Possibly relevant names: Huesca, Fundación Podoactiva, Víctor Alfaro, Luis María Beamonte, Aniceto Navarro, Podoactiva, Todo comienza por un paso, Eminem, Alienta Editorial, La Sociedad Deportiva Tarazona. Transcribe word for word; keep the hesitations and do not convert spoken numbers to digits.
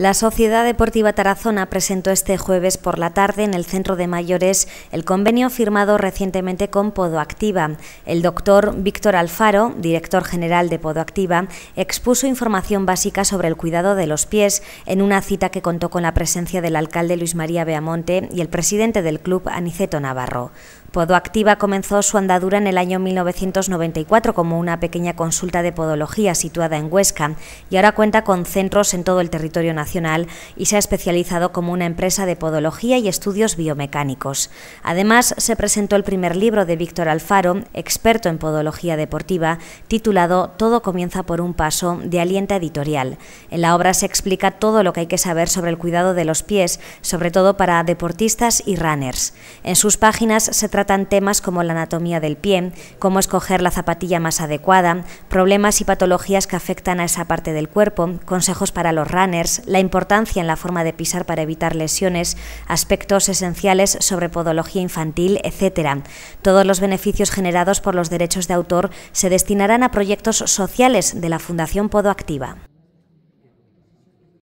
La Sociedad Deportiva Tarazona presentó este jueves por la tarde en el Centro de Mayores el convenio firmado recientemente con Podoactiva. El doctor Víctor Alfaro, director general de Podoactiva, expuso información básica sobre el cuidado de los pies en una cita que contó con la presencia del alcalde Luis María Beamonte y el presidente del club, Aniceto Navarro. Podoactiva comenzó su andadura en el año mil novecientos noventa y cuatro como una pequeña consulta de podología situada en Huesca y ahora cuenta con centros en todo el territorio nacional y se ha especializado como una empresa de podología y estudios biomecánicos. Además, se presentó el primer libro de Víctor Alfaro, experto en podología deportiva, titulado Todo comienza por un paso, de Alienta Editorial. En la obra se explica todo lo que hay que saber sobre el cuidado de los pies, sobre todo para deportistas y runners. En sus páginas se trata Tratan temas como la anatomía del pie, cómo escoger la zapatilla más adecuada, problemas y patologías que afectan a esa parte del cuerpo, consejos para los runners, la importancia en la forma de pisar para evitar lesiones, aspectos esenciales sobre podología infantil, etcétera. Todos los beneficios generados por los derechos de autor se destinarán a proyectos sociales de la Fundación Podoactiva.